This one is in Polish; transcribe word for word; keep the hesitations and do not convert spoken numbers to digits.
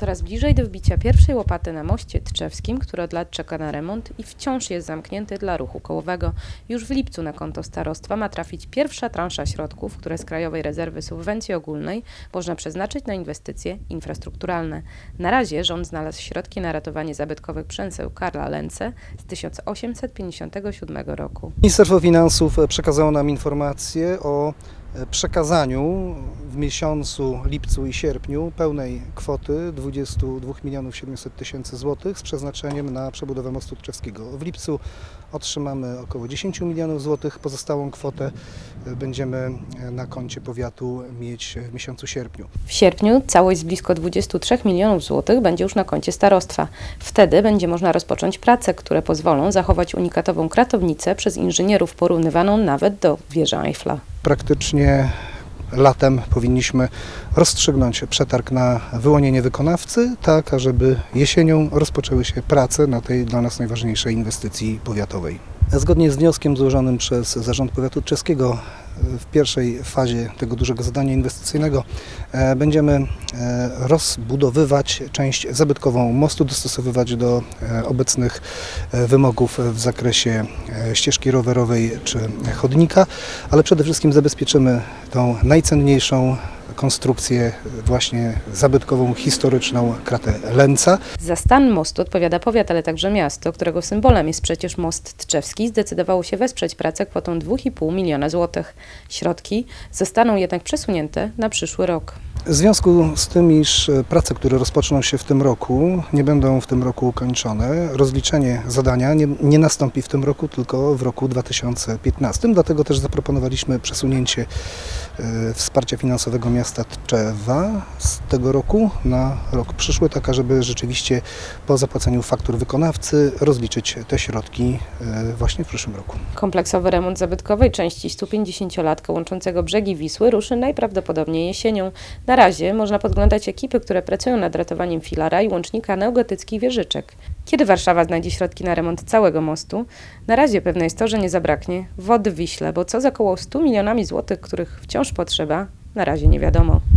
Coraz bliżej do wbicia pierwszej łopaty na moście tczewskim, który od lat czeka na remont i wciąż jest zamknięty dla ruchu kołowego. Już w lipcu na konto starostwa ma trafić pierwsza transza środków, które z Krajowej Rezerwy Subwencji Ogólnej można przeznaczyć na inwestycje infrastrukturalne. Na razie rząd znalazł środki na ratowanie zabytkowych przemyseł Carla Lentze z tysiąc osiemset pięćdziesiątego siódmego roku. Ministerstwo Finansów przekazało nam informację o przekazaniu w miesiącu lipcu i sierpniu pełnej kwoty dwudziestu dwóch milionów siedmiuset tysięcy złotych z przeznaczeniem na przebudowę mostu tczewskiego. W lipcu otrzymamy około dziesięciu milionów złotych, pozostałą kwotę będziemy na koncie powiatu mieć w miesiącu sierpniu. W sierpniu całość z blisko dwudziestu trzech milionów złotych będzie już na koncie starostwa. Wtedy będzie można rozpocząć prace, które pozwolą zachować unikatową kratownicę przez inżynierów porównywaną nawet do wieży Eiffla. Praktycznie latem powinniśmy rozstrzygnąć przetarg na wyłonienie wykonawcy, tak ażeby jesienią rozpoczęły się prace na tej dla nas najważniejszej inwestycji powiatowej. Zgodnie z wnioskiem złożonym przez Zarząd Powiatu Tczeskiego w pierwszej fazie tego dużego zadania inwestycyjnego będziemy rozbudowywać część zabytkową mostu, dostosowywać do obecnych wymogów w zakresie ścieżki rowerowej czy chodnika, ale przede wszystkim zabezpieczymy tą najcenniejszą konstrukcję właśnie zabytkową, historyczną, kratę Lentza. Za stan mostu odpowiada powiat, ale także miasto, którego symbolem jest przecież most tczewski, zdecydowało się wesprzeć pracę kwotą dwóch i pół miliona złotych. Środki zostaną jednak przesunięte na przyszły rok. W związku z tym, iż prace, które rozpoczną się w tym roku, nie będą w tym roku ukończone, rozliczenie zadania nie, nie nastąpi w tym roku, tylko w roku dwa tysiące piętnastym. Dlatego też zaproponowaliśmy przesunięcie y, wsparcia finansowego miasta Tczewa z tego roku na rok przyszły, tak żeby rzeczywiście po zapłaceniu faktur wykonawcy rozliczyć te środki y, właśnie w przyszłym roku. Kompleksowy remont zabytkowej części stupięćdziesięciolatkę łączącego brzegi Wisły ruszy najprawdopodobniej jesienią. Na razie można podglądać ekipy, które pracują nad ratowaniem filara i łącznika neogotyckich wieżyczek. Kiedy Warszawa znajdzie środki na remont całego mostu? Na razie pewne jest to, że nie zabraknie wody w Wiśle, bo co z około stu milionami złotych, których wciąż potrzeba, na razie nie wiadomo.